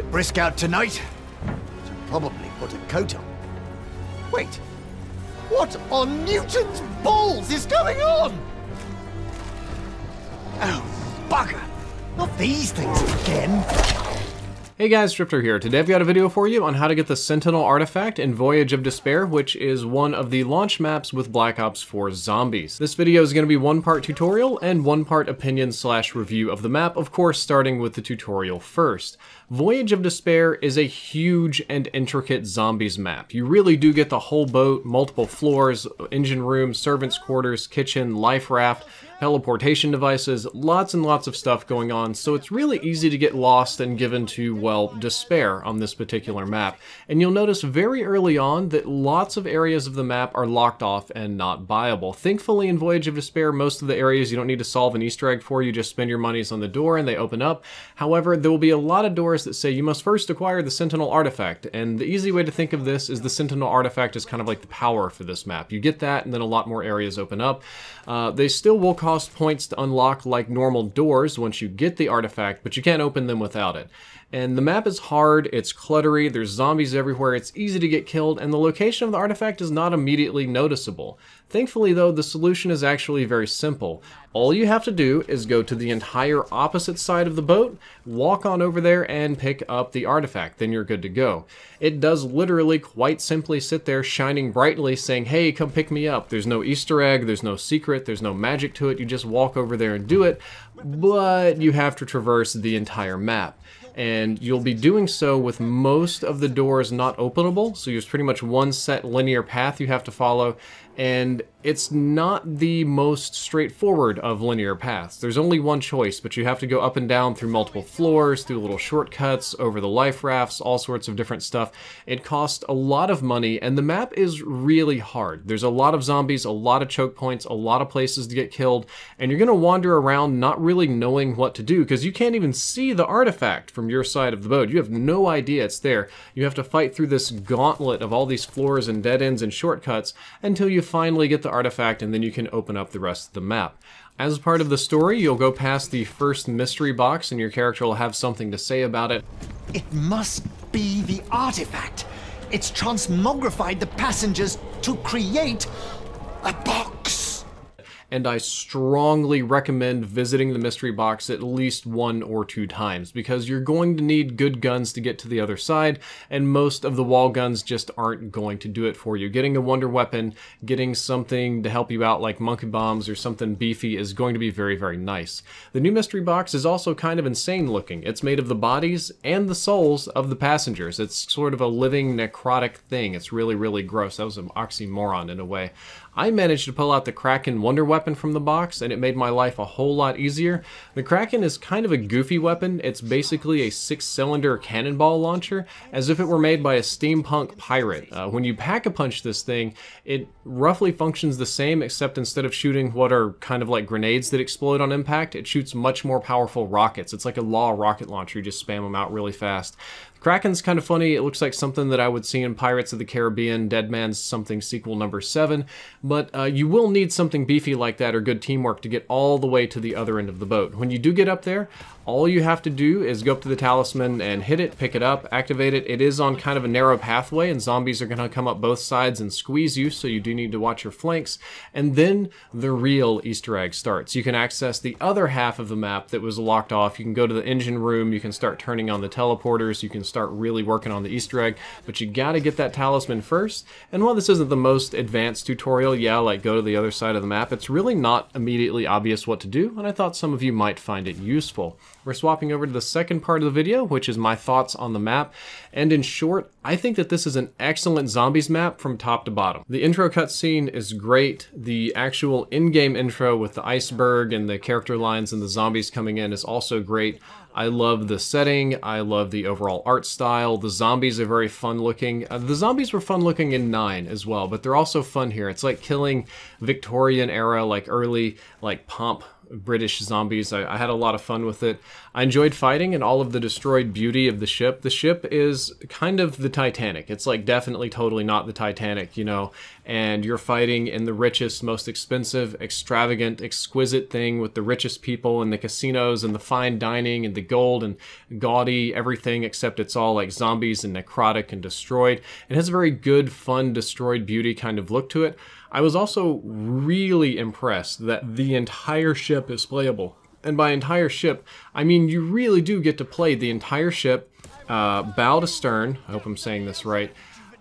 bit brisk out tonight. Should probably put a coat on. Wait, what on Newton's balls is going on? Oh, bugger. Not these things again. Hey guys, Drift0r here. Today I've got a video for you on how to get the Sentinel Artifact in Voyage of Despair, which is one of the launch maps with Black Ops 4 zombies. This video is going to be one part tutorial and one part opinion / review of the map, of course starting with the tutorial first. Voyage of Despair is a huge and intricate zombies map. You really do get the whole boat, multiple floors, engine room, servants' quarters, kitchen, life raft, teleportation devices, lots and lots of stuff going on, so it's really easy to get lost and given to, well, despair on this particular map. And you'll notice very early on that lots of areas of the map are locked off and not viable. Thankfully, in Voyage of Despair, most of the areas you don't need to solve an Easter egg for, you just spend your monies on the door and they open up. However, there will be a lot of doors that say you must first acquire the Sentinel Artifact, and the easy way to think of this is the Sentinel Artifact is kind of like the power for this map. You get that, and then a lot more areas open up. They still will cost points to unlock like normal doors once you get the artifact, but you can't open them without it. And the map is hard, it's cluttery, there's zombies everywhere, it's easy to get killed, and the location of the artifact is not immediately noticeable. Thankfully though, the solution is actually very simple. All you have to do is go to the entire opposite side of the boat, walk on over there, and pick up the artifact, then you're good to go. It does literally quite simply sit there shining brightly saying, hey, come pick me up. There's no Easter egg, there's no secret, there's no magic to it, you just walk over there and do it, but you have to traverse the entire map. And you'll be doing so with most of the doors not openable, so there's pretty much one set linear path you have to follow, and it's not the most straightforward of linear paths. There's only one choice, but you have to go up and down through multiple floors, through little shortcuts, over the life rafts, all sorts of different stuff. It costs a lot of money, and the map is really hard. There's a lot of zombies, a lot of choke points, a lot of places to get killed, and you're gonna wander around not really knowing what to do, because you can't even see the artifact from your side of the boat. You have no idea it's there. You have to fight through this gauntlet of all these floors and dead ends and shortcuts until you finally get the artifact, and then you can open up the rest of the map. As part of the story, you'll go past the first mystery box and your character will have something to say about it. It must be the artifact. It's transmogrified the passengers to create a box. And I strongly recommend visiting the mystery box at least 1 or 2 times, because you're going to need good guns to get to the other side, and most of the wall guns just aren't going to do it for you. Getting a wonder weapon, getting something to help you out like monkey bombs or something beefy is going to be very, very nice. The new mystery box is also kind of insane looking. It's made of the bodies and the souls of the passengers. It's sort of a living necrotic thing. It's really, really gross. That was an oxymoron in a way. I managed to pull out the Kraken wonder weapon from the box, and it made my life a whole lot easier. The Kraken is kind of a goofy weapon. It's basically a 6-cylinder cannonball launcher, as if it were made by a steampunk pirate. When you Pack-A-Punch this thing, it roughly functions the same, except instead of shooting what are kind of like grenades that explode on impact, it shoots much more powerful rockets. It's like a law rocket launcher. You just spam them out really fast. Kraken's kind of funny. It looks like something that I would see in Pirates of the Caribbean, Dead Man's Something sequel number 7, but you will need something beefy like that or good teamwork to get all the way to the other end of the boat. When you do get up there, all you have to do is go up to the talisman and hit it, pick it up, activate it. It is on kind of a narrow pathway, and zombies are going to come up both sides and squeeze you, so you do need to watch your flanks. And then the real Easter egg starts. You can access the other half of the map that was locked off. You can go to the engine room, you can start turning on the teleporters, you can start really working on the Easter egg, but you gotta get that talisman first. And while this isn't the most advanced tutorial, yeah, like go to the other side of the map, it's really not immediately obvious what to do, and I thought some of you might find it useful. We're swapping over to the second part of the video, which is my thoughts on the map, and in short, I think that this is an excellent zombies map from top to bottom. The intro cutscene is great, the actual in-game intro with the iceberg and the character lines and the zombies coming in is also great. I love the setting, I love the overall art style, the zombies are very fun looking. The zombies were fun looking in 9 as well, but they're also fun here. It's like killing Victorian era, like early, like pomp British zombies. I had a lot of fun with it. I enjoyed fighting and all of the destroyed beauty of the ship. The ship is kind of the Titanic. It's like definitely totally not the Titanic, you know, and you're fighting in the richest, most expensive, extravagant, exquisite thing with the richest people and the casinos and the fine dining and the gold and gaudy everything, except it's all like zombies and necrotic and destroyed. It has a very good, fun, destroyed beauty kind of look to it. I was also really impressed that the entire ship is playable. And by entire ship, I mean you really do get to play the entire ship, bow to stern, I hope I'm saying this right,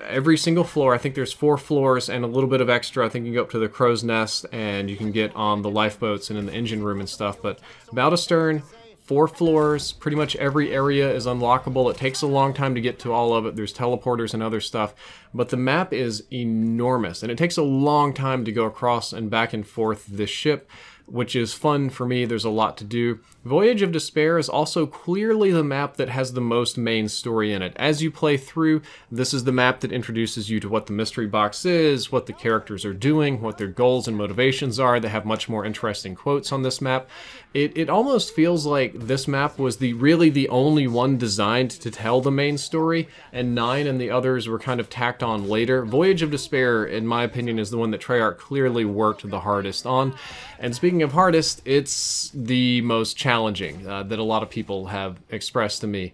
every single floor. I think there's 4 floors and a little bit of extra. I think you can go up to the crow's nest and you can get on the lifeboats and in the engine room and stuff, but bow to stern, 4 floors, pretty much every area is unlockable. It takes a long time to get to all of it. There's teleporters and other stuff, but the map is enormous and it takes a long time to go across and back and forth this ship, which is fun for me. There's a lot to do. Voyage of Despair is also clearly the map that has the most main story in it. As you play through, this is the map that introduces you to what the mystery box is, what the characters are doing, what their goals and motivations are. They have much more interesting quotes on this map. It almost feels like this map was really the only one designed to tell the main story, and 9 and the others were kind of tacked on later. Voyage of Despair, in my opinion, is the one that Treyarch clearly worked the hardest on. And speaking of hardest, it's the most challenging that a lot of people have expressed to me.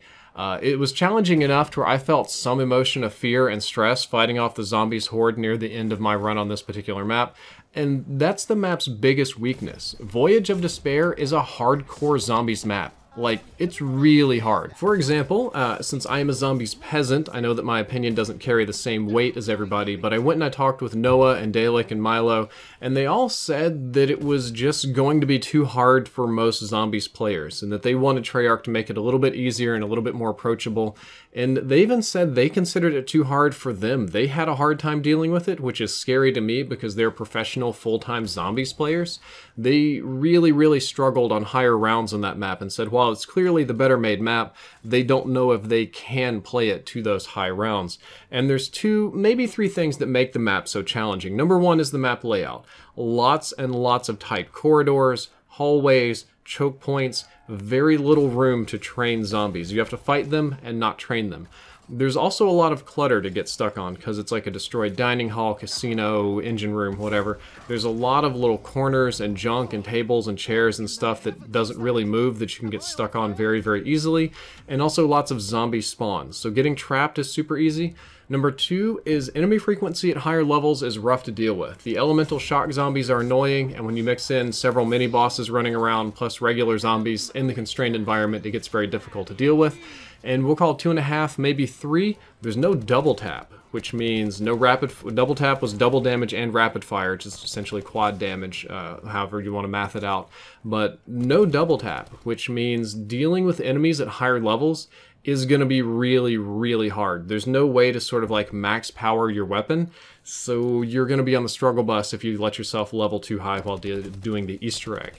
It was challenging enough to where I felt some emotion of fear and stress fighting off the zombies horde near the end of my run on this particular map, and that's the map's biggest weakness. Voyage of Despair is a hardcore zombies map. Like, it's really hard. For example, since I am a zombies peasant, I know that my opinion doesn't carry the same weight as everybody, but I went and I talked with Noah and Dalek and Milo, and they all said that it was just going to be too hard for most zombies players, and that they wanted Treyarch to make it a little bit easier and a little bit more approachable. And they even said they considered it too hard for them. They had a hard time dealing with it, which is scary to me because they're professional, full-time zombies players. They really, really struggled on higher rounds on that map and said, well, while it's clearly the better made map, they don't know if they can play it to those high rounds. And there's 2, maybe 3 things that make the map so challenging. Number 1 is the map layout. Lots and lots of tight corridors, hallways, choke points, very little room to train zombies. You have to fight them and not train them. There's also a lot of clutter to get stuck on because it's like a destroyed dining hall, casino, engine room, whatever. There's a lot of little corners and junk and tables and chairs and stuff that doesn't really move that you can get stuck on very, very easily. And also lots of zombie spawns. So getting trapped is super easy. Number 2 is enemy frequency at higher levels is rough to deal with. The elemental shock zombies are annoying, and when you mix in several mini bosses running around plus regular zombies in the constrained environment, it gets very difficult to deal with. And we'll call 2.5, maybe 3. There's no double tap, which means no rapid. Double tap was double damage and rapid fire, which is essentially quad damage, however you want to math it out. But no double tap, which means dealing with enemies at higher levels is going to be really, really hard. There's no way to sort of like max power your weapon, so you're going to be on the struggle bus if you let yourself level too high while doing the Easter egg.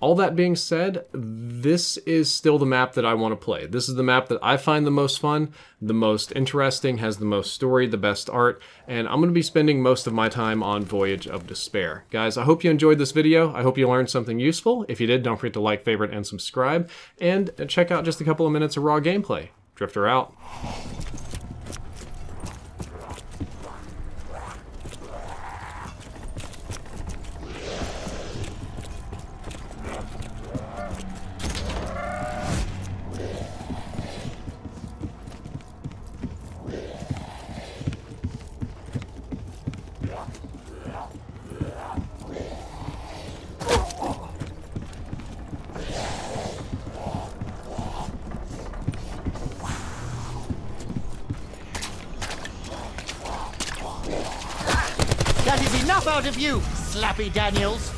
All that being said, this is still the map that I want to play. This is the map that I find the most fun, the most interesting, has the most story, the best art, and I'm going to be spending most of my time on Voyage of Despair. Guys, I hope you enjoyed this video. I hope you learned something useful. If you did, don't forget to like, favorite, and subscribe, and check out just a couple of minutes of raw gameplay. Drift0r out. That is enough out of you, Slappy Daniels!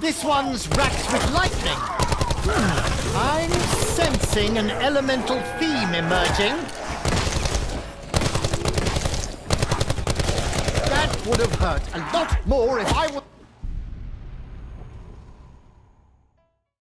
This one's racked with lightning. I'm sensing an elemental theme emerging. That would have hurt a lot more if I would...